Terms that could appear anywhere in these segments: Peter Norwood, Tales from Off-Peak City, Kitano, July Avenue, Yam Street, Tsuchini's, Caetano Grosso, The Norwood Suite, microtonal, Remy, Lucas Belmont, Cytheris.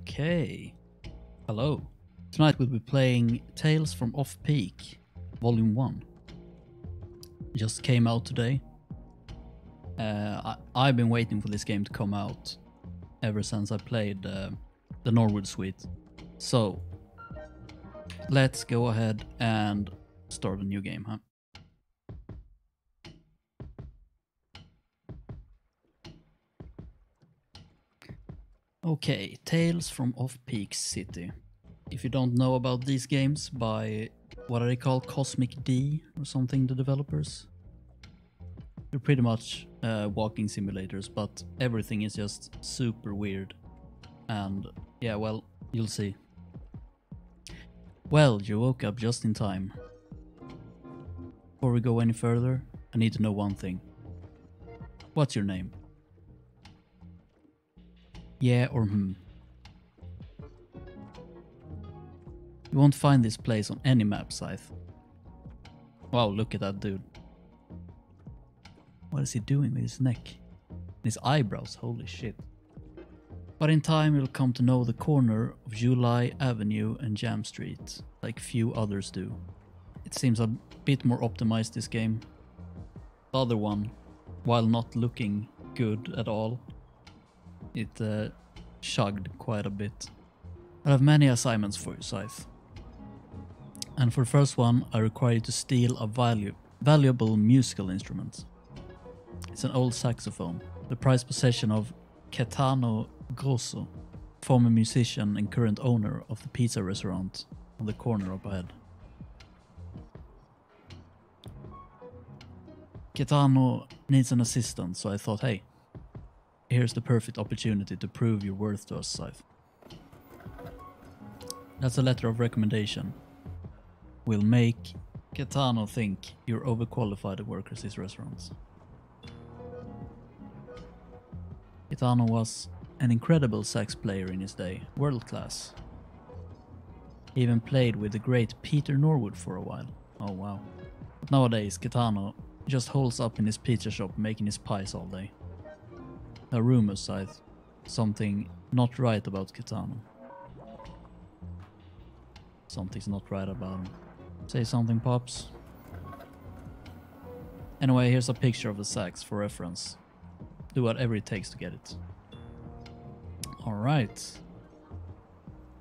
Okay. Hello. Tonight we'll be playing Tales from Off-Peak, Volume 1. Just came out today. I've been waiting for this game to come out ever since I played The Norwood Suite. So, let's go ahead and start a new game, huh? Okay, Tales from Off-Peak City. If you don't know about these games by, what are they called, Cosmic D or something, the developers? They're pretty much walking simulators, but everything is just super weird. And yeah, well, you'll see. Well, you woke up just in time. Before we go any further, I need to know one thing. What's your name? Yeah or hmm. You won't find this place on any map, Scythe. Wow, look at that dude. What is he doing with his neck? And his eyebrows, holy shit. But in time you'll come to know the corner of July Avenue and Yam Street, like few others do. It seems a bit more optimized, this game. The other one, while not looking good at all, it chugged quite a bit. I have many assignments for you, Scythe. And for the first one, I require you to steal a valuable musical instrument. It's an old saxophone, the prized possession of Caetano Grosso, former musician and current owner of the pizza restaurant on the corner up ahead. Caetano needs an assistant, so I thought, hey, here's the perfect opportunity to prove your worth to us, Scythe. That's a letter of recommendation. We'll make Caetano think you're overqualified to work at his restaurants. Caetano was an incredible sax player in his day, world class. He even played with the great Peter Norwood for a while. Oh wow. But nowadays Caetano just holds up in his pizza shop making his pies all day. A rumor, Scythe. Something not right about Caetano. Something's not right about him. Say something, Pops. Anyway, here's a picture of the sax for reference. Do whatever it takes to get it. Alright.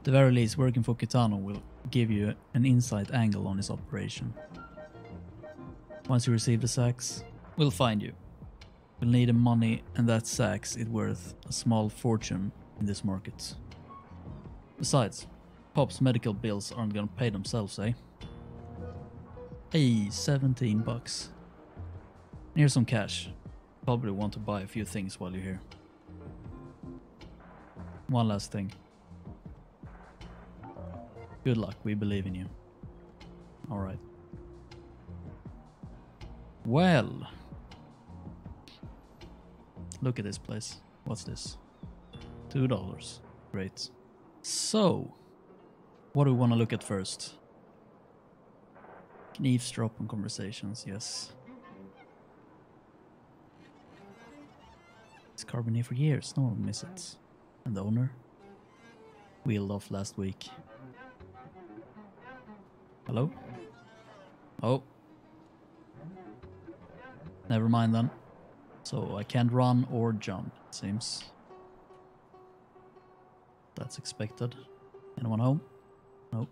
The very least, working for Caetano will give you an inside angle on his operation. Once you receive the sax, we'll find you. We'll need the money, and that sax is worth a small fortune in this market. Besides, Pop's medical bills aren't gonna pay themselves, eh? Hey, 17 bucks. Here's some cash. Probably want to buy a few things while you're here. One last thing. Good luck, we believe in you. Alright. Well. Look at this place. What's this? $2. Great. So, what do we want to look at first? Can eavesdrop on conversations, yes. It's carbon here for years, no one will miss it. And the owner? Wheeled off last week. Hello? Oh. Never mind then. So I can't run or jump, it seems. That's expected. Anyone home? No.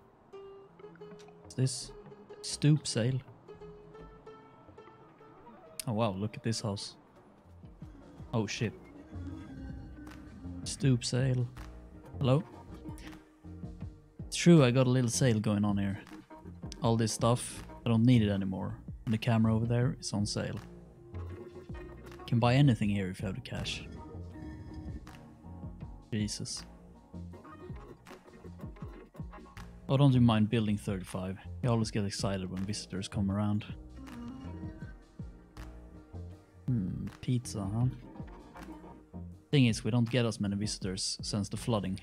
What's this? Stoop sale. Oh wow, look at this house. Oh shit. Stoop sale. Hello? It's true, I got a little sale going on here. All this stuff, I don't need it anymore. And the camera over there is on sale. Can buy anything here if you have the cash. Jesus. Oh, don't you mind building 35? I always get excited when visitors come around. Hmm, pizza, huh? Thing is, we don't get as many visitors since the flooding.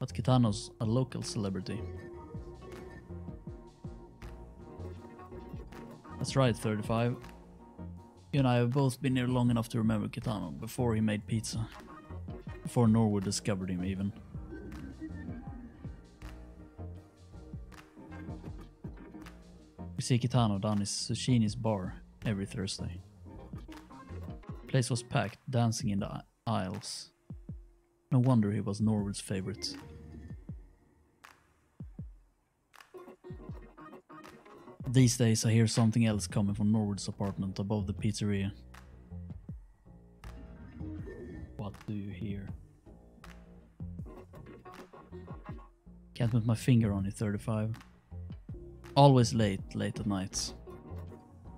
But Caetano's a local celebrity. That's right, 35. You and I have both been here long enough to remember Caetano, before he made pizza. Before Norwood discovered him, even. We see Kitano down his Tsuchini's bar every Thursday. The place was packed, dancing in the aisles. No wonder he was Norwood's favorite. These days I hear something else coming from Norwood's apartment above the pizzeria. What do you hear? Can't put my finger on it, 35. Always late at night.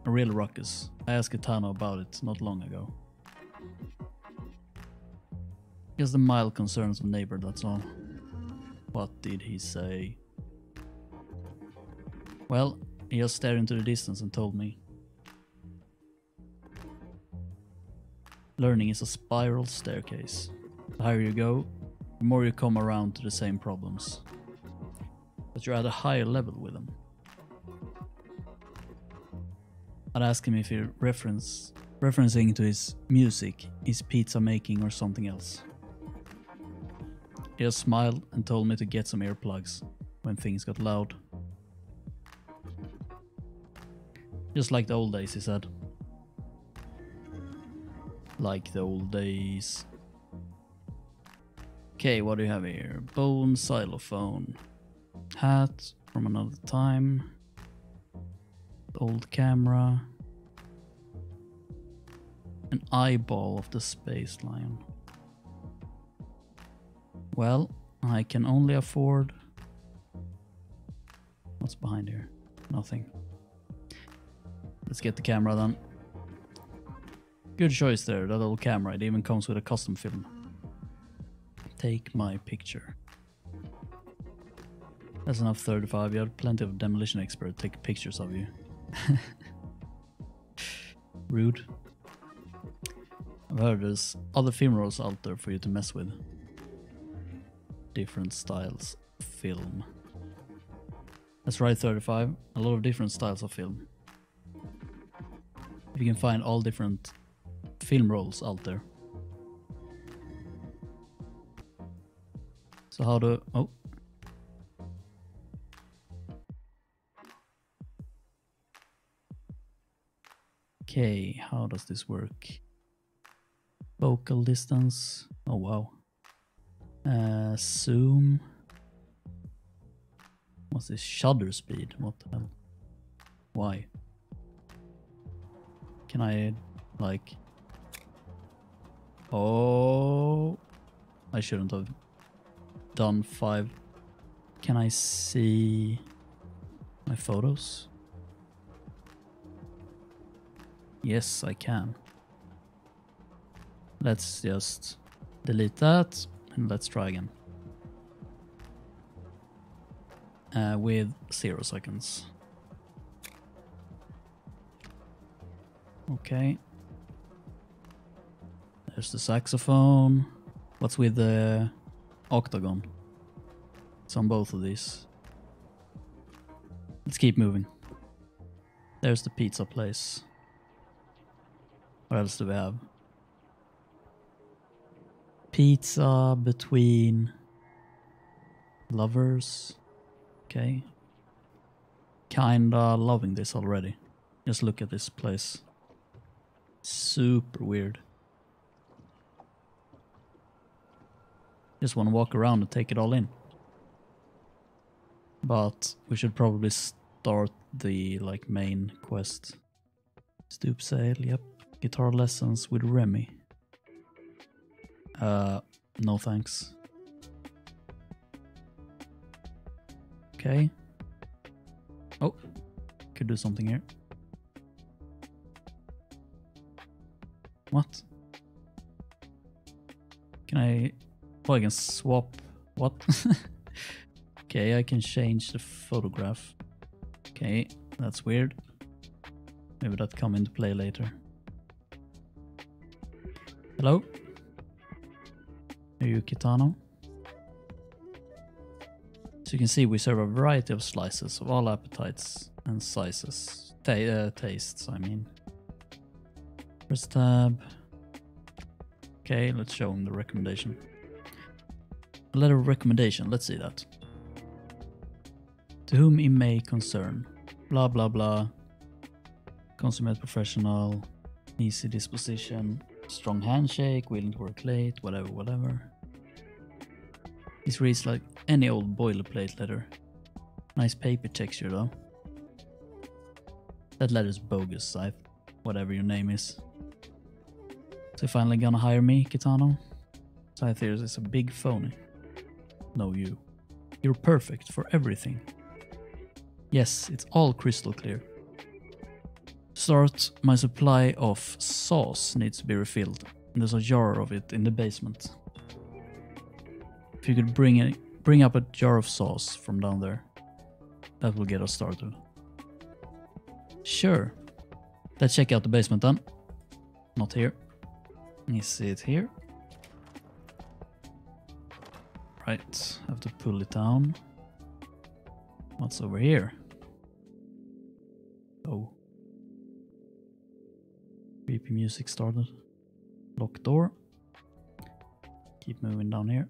A real ruckus. I asked Caetano about it not long ago. Just the mild concerns of neighbor, that's all. What did he say? Well, he just stared into the distance and told me. Learning is a spiral staircase. The higher you go, the more you come around to the same problems. But you're at a higher level with them. I'd ask him if he referencing to his music, his pizza making or something else. He just smiled and told me to get some earplugs when things got loud. Just like the old days, he said. Like the old days. Okay, what do you have here? Bone xylophone. Hat from another time. Old camera. An eyeball of the space lion. Well, I can only afford... What's behind here? Nothing. Let's get the camera then. Good choice there, that old camera. It even comes with a custom film. Take my picture. That's enough, 35. You have plenty of demolition experts take pictures of you. Rude. I've heard there's other film rolls out there for you to mess with. Different styles of film. That's right, 35. A lot of different styles of film. If you can find all different film rolls out there. So how do... Oh. Okay, how does this work? Focal distance. Oh wow. Zoom. What's this? Shutter speed. What the hell? Why? Can I like... Oh, I shouldn't have done 5. Can I see my photos? Yes, I can. Let's just delete that and let's try again. With 0 seconds. Okay. There's the saxophone. What's with the octagon? It's on both of these. Let's keep moving. There's the pizza place. What else do we have? Pizza between lovers. Okay. Kinda loving this already. Just look at this place. Super weird. Just want to walk around and take it all in. But we should probably start the like main quest. Stoop sail, yep. Guitar lessons with Remy. No thanks. Okay. Oh, could do something here. What? Can I... Oh, I can swap... What? Okay, I can change the photograph. Okay, that's weird. Maybe that come into play later. Hello? Are you Kitano? So you can see we serve a variety of slices of all appetites and sizes. Tastes, I mean. Press tab. Okay, let's show him the recommendation. A letter of recommendation, let's see that. To whom it may concern. blah blah blah. Consummate professional, easy disposition, strong handshake, willing to work late, whatever, whatever. This reads like any old boilerplate letter. Nice paper texture though. That letter's bogus, Scythe. Whatever your name is. So you finally gonna hire me, Kitano? Cytheris is a big phony. No, you. You're perfect for everything. Yes, it's all crystal clear. Start, my supply of sauce needs to be refilled, and there's a jar of it in the basement. If you could bring up a jar of sauce from down there, that will get us started. Sure. Let's check out the basement then. Not here. Is it here? Right, I have to pull it down. What's over here? Oh. Creepy music started. Locked door. Keep moving down here.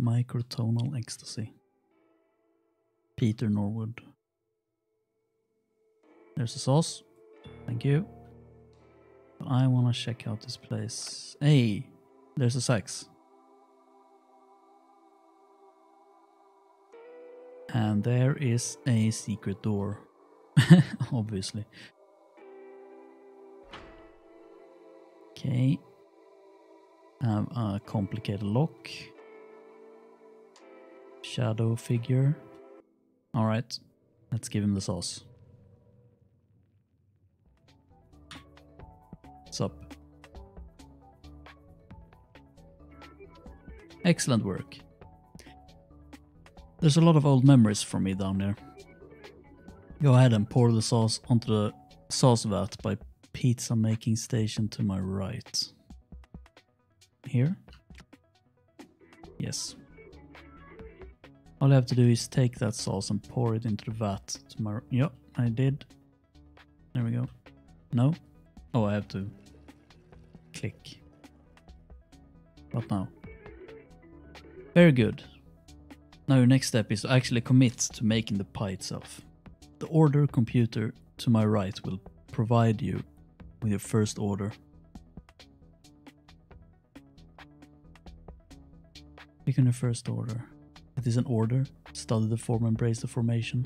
Microtonal ecstasy. Peter Norwood. There's the sauce. Thank you. But I want to check out this place. Hey, there's a sax. And there is a secret door. Obviously. Okay. Have a complicated lock. Shadow figure. Alright. Let's give him the sauce. What's up? Excellent work. There's a lot of old memories for me down there. Go ahead and pour the sauce onto the sauce vat by pizza making station to my right. Here? Yes. All I have to do is take that sauce and pour it into the vat to my... Yep, I did. There we go. No? Oh, I have to click. What now? Very good. Now your next step is to actually commit to making the pie itself. The order computer to my right will provide you with your first order. Click on your first order. It is an order. Study the form, embrace the formation.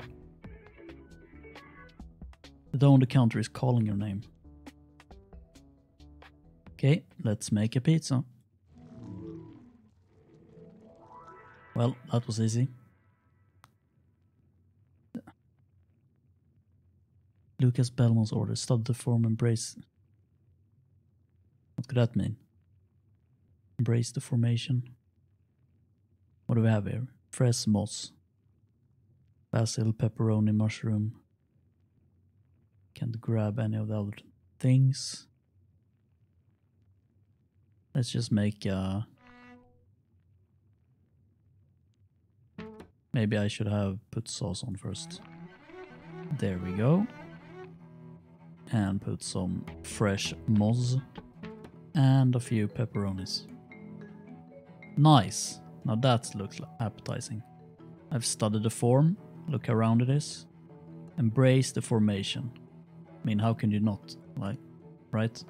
The dough on the counter is calling your name. Okay, let's make a pizza. Well, that was easy. Yeah. Lucas Belmont's order. Study the form, embrace... What could that mean? Embrace the formation. What do we have here? Fresh moss. Basil, pepperoni, mushroom. Can't grab any of the other things. Let's just make a... Maybe I should have put sauce on first. There we go. And put some fresh moss. And a few pepperonis. Nice. Now that looks appetizing. I've studied the form. Look how round it is. Embrace the formation. I mean, how can you not? Like, right?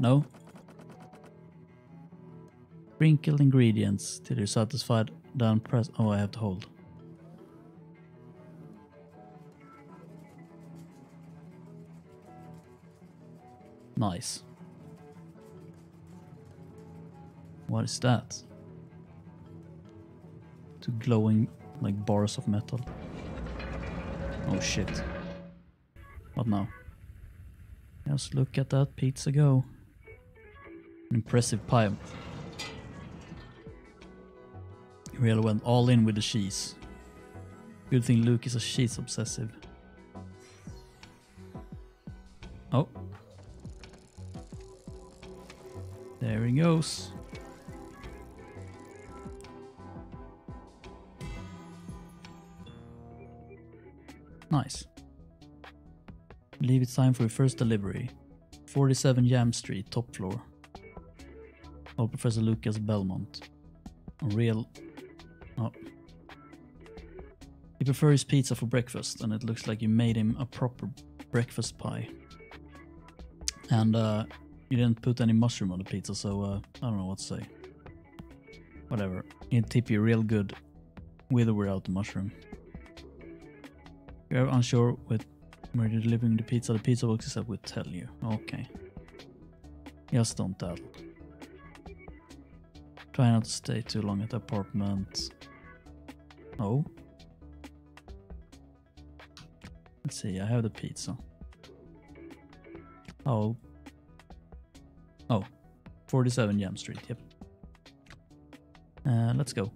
No? Sprinkle ingredients till you're satisfied, then press... Oh, I have to hold. Nice. What is that? Two glowing, like, bars of metal. Oh, shit. What now? Just look at that pizza go. An impressive pie. Really went all in with the cheese. Good thing Luke is a cheese obsessive. Oh. There he goes. Nice. Leave it time for your first delivery. 47 Yam Street, top floor. All Professor Lucas Belmont. A real... Oh, He prefers pizza for breakfast, and it looks like you made him a proper breakfast pie. And you didn't put any mushroom on the pizza, so I don't know what to say. Whatever, he'd tip you real good, with or without the mushroom. You're unsure with where you're delivering the pizza box is that will tell you. Okay. Just don't tell. Try not to stay too long at the apartment. Oh? Let's see, I have the pizza. Oh. Oh. 47 Yam Street, yep. Let's go.